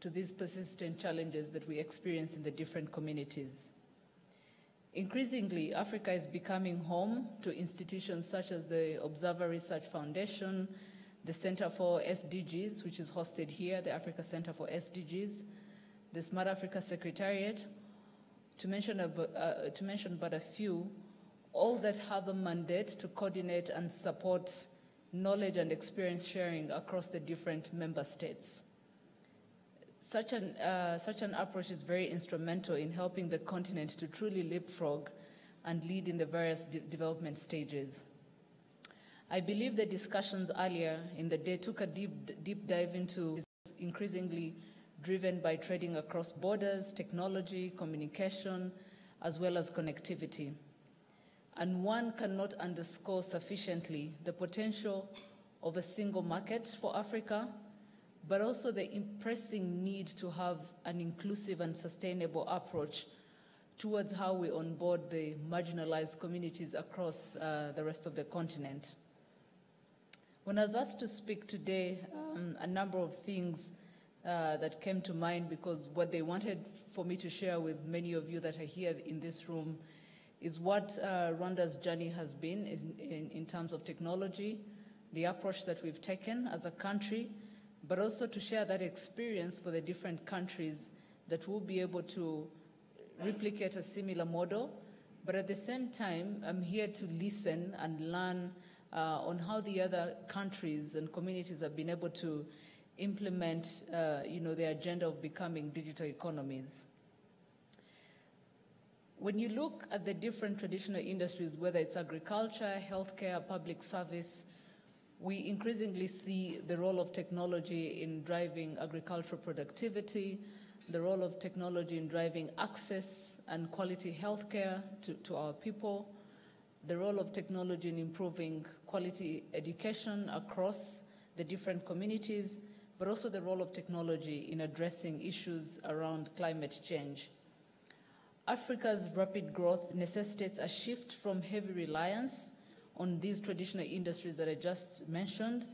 to these persistent challenges that we experience in the different communities. Increasingly, Africa is becoming home to institutions such as the Observer Research Foundation, the Center for SDGs, which is hosted here, the Africa Center for SDGs, the Smart Africa Secretariat, to mention but a few, all that have a mandate to coordinate and support knowledge and experience sharing across the different member states. Such an approach is very instrumental in helping the continent to truly leapfrog and lead in the various development stages. I believe the discussions earlier in the day took a deep dive into increasingly driven by trading across borders, technology, communication, as well as connectivity. And one cannot underscore sufficiently the potential of a single market for Africa, but also the pressing need to have an inclusive and sustainable approach towards how we onboard the marginalized communities across the rest of the continent. When I was asked to speak today, a number of things that came to mind, because what they wanted for me to share with many of you that are here in this room is what Rwanda's journey has been in terms of technology, the approach that we've taken as a country, but also to share that experience for the different countries that will be able to replicate a similar model. But at the same time, I'm here to listen and learn on how the other countries and communities have been able to implement their agenda of becoming digital economies. When you look at the different traditional industries, whether it's agriculture, healthcare, public service, we increasingly see the role of technology in driving agricultural productivity, the role of technology in driving access and quality healthcare to our people, the role of technology in improving quality education across the different communities, but also the role of technology in addressing issues around climate change. Africa's rapid growth necessitates a shift from heavy reliance on these traditional industries that I just mentioned,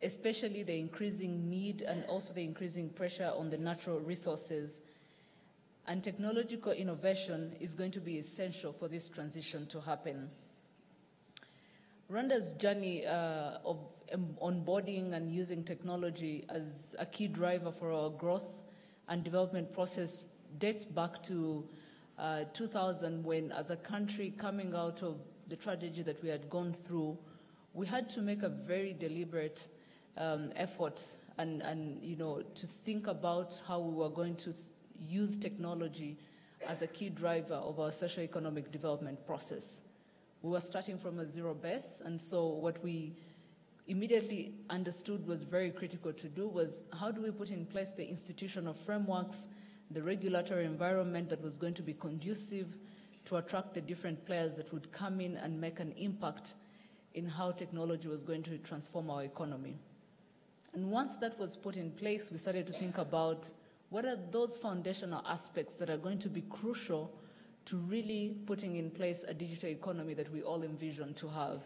especially the increasing need and also the increasing pressure on the natural resources. And technological innovation is going to be essential for this transition to happen. Rwanda's journey of onboarding and using technology as a key driver for our growth and development process dates back to 2000, when as a country coming out of the tragedy that we had gone through, we had to make a very deliberate effort and to think about how we were going to use technology as a key driver of our socio-economic development process. We were starting from a zero base, and so what we immediately understood was very critical to do was how do we put in place the institutional frameworks, the regulatory environment that was going to be conducive to attract the different players that would come in and make an impact in how technology was going to transform our economy. And once that was put in place, we started to think about what are those foundational aspects that are going to be crucial to really putting in place a digital economy that we all envision to have.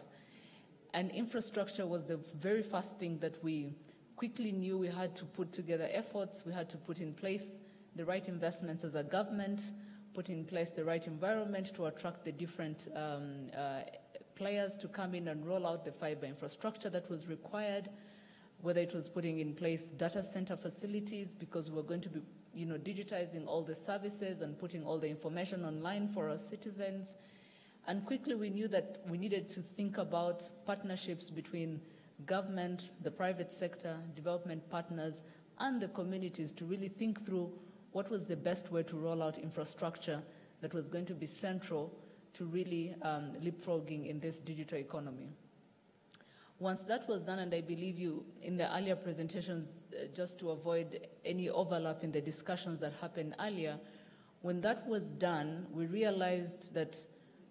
And infrastructure was the very first thing that we quickly knew we had to put together efforts, we had to put in place the right investments as a government, put in place the right environment to attract the different players to come in and roll out the fiber infrastructure that was required, whether it was putting in place data center facilities, because we're going to be digitizing all the services and putting all the information online for our citizens. And quickly we knew that we needed to think about partnerships between government, the private sector, development partners, and the communities to really think through what was the best way to roll out infrastructure that was going to be central to really leapfrogging in this digital economy. Once that was done, and I believe you in the earlier presentations, just to avoid any overlap in the discussions that happened earlier, when that was done, we realized that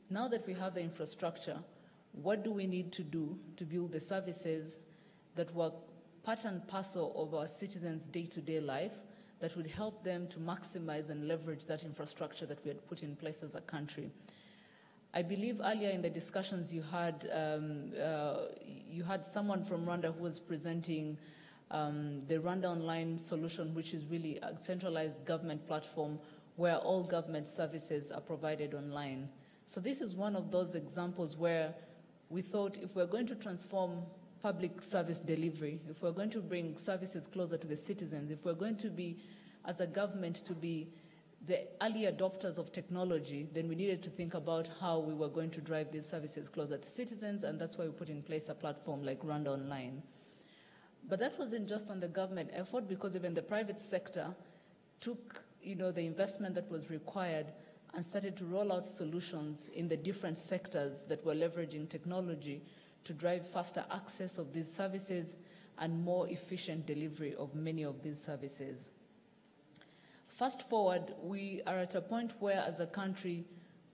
now that we have the infrastructure, what do we need to do to build the services that were part and parcel of our citizens' day-to-day life that would help them to maximize and leverage that infrastructure that we had put in place as a country. I believe earlier in the discussions you had someone from Rwanda who was presenting the Rwanda Online solution, which is really a centralized government platform where all government services are provided online. So this is one of those examples where we thought if we're going to transform public service delivery, if we're going to bring services closer to the citizens, if we're going to be, as a government, to be the early adopters of technology, then we needed to think about how we were going to drive these services closer to citizens, and that's why we put in place a platform like Rwanda Online. But that wasn't just on the government effort, because even the private sector took, the investment that was required and started to roll out solutions in the different sectors that were leveraging technology to drive faster access of these services and more efficient delivery of many of these services. Fast forward, we are at a point where, as a country,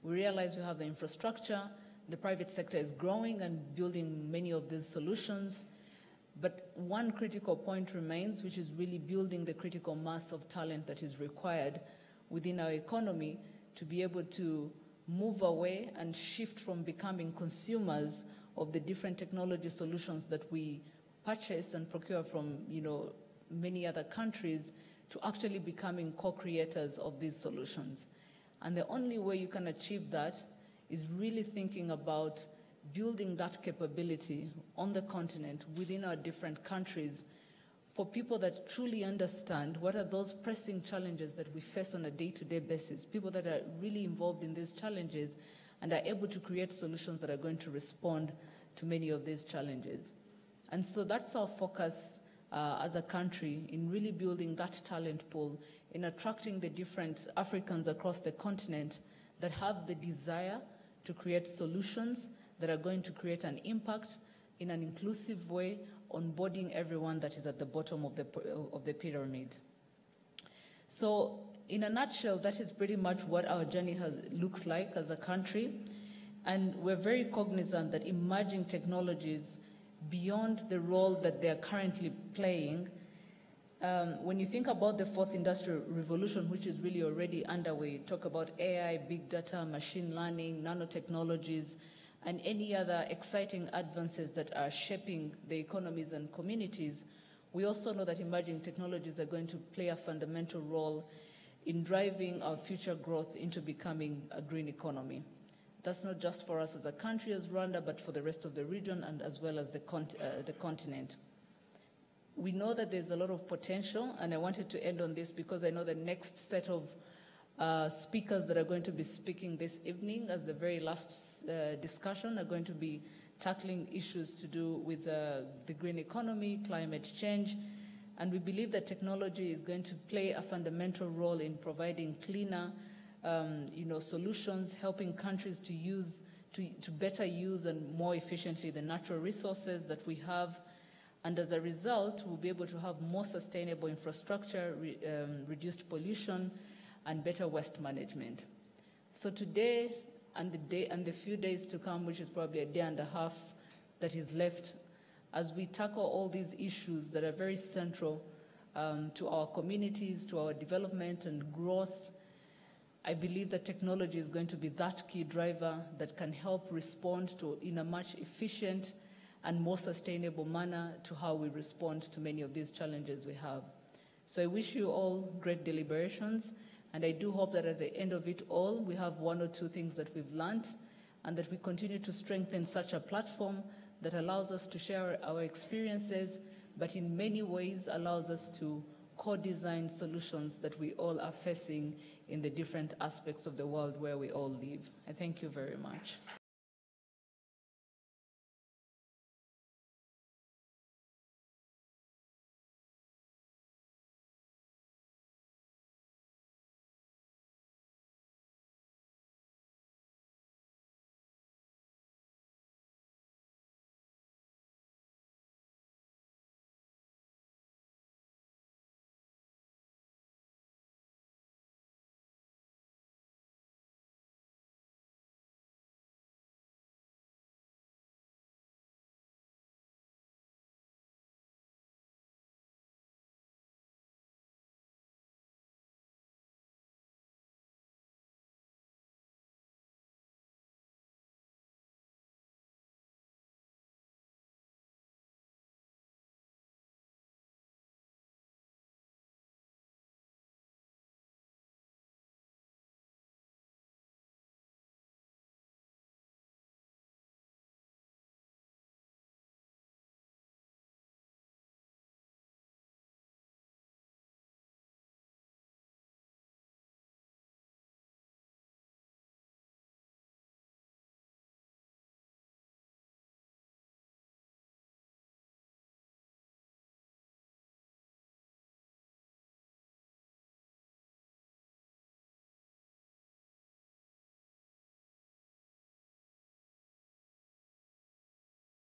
we realize we have the infrastructure, the private sector is growing and building many of these solutions, but one critical point remains, which is really building the critical mass of talent that is required within our economy to be able to move away and shift from becoming consumers of the different technology solutions that we purchase and procure from, many other countries, to actually becoming co-creators of these solutions. And the only way you can achieve that is really thinking about building that capability on the continent, within our different countries, for people that truly understand what are those pressing challenges that we face on a day-to-day basis, people that are really involved in these challenges and are able to create solutions that are going to respond to many of these challenges. And so that's our focus as a country, in really building that talent pool, in attracting the different Africans across the continent that have the desire to create solutions that are going to create an impact in an inclusive way, onboarding everyone that is at the bottom of the pyramid. So in a nutshell, that is pretty much what our journey looks like as a country, and we're very cognizant that emerging technologies, beyond the role that they are currently playing, when you think about the fourth industrial revolution, which is really already underway, talk about AI, big data, machine learning, nanotechnologies, and any other exciting advances that are shaping the economies and communities, we also know that emerging technologies are going to play a fundamental role in driving our future growth into becoming a green economy. That's not just for us as a country, as Rwanda, but for the rest of the region and as well as the continent. We know that there's a lot of potential, and I wanted to end on this because I know the next set of speakers that are going to be speaking this evening as the very last discussion are going to be tackling issues to do with the green economy, climate change, and we believe that technology is going to play a fundamental role in providing cleaner, solutions, helping countries to better use and more efficiently the natural resources that we have. And as a result, we'll be able to have more sustainable infrastructure, reduced pollution, and better waste management. So today and the few days to come, which is probably a day and a half that is left, as we tackle all these issues that are very central to our communities, to our development and growth, I believe that technology is going to be that key driver that can help respond to, in a much efficient and more sustainable manner, to how we respond to many of these challenges we have. So I wish you all great deliberations, and I do hope that at the end of it all, we have one or two things that we've learned, and that we continue to strengthen such a platform that allows us to share our experiences, but in many ways allows us to co-design solutions that we all are facing in the different aspects of the world where we all live. I thank you very much.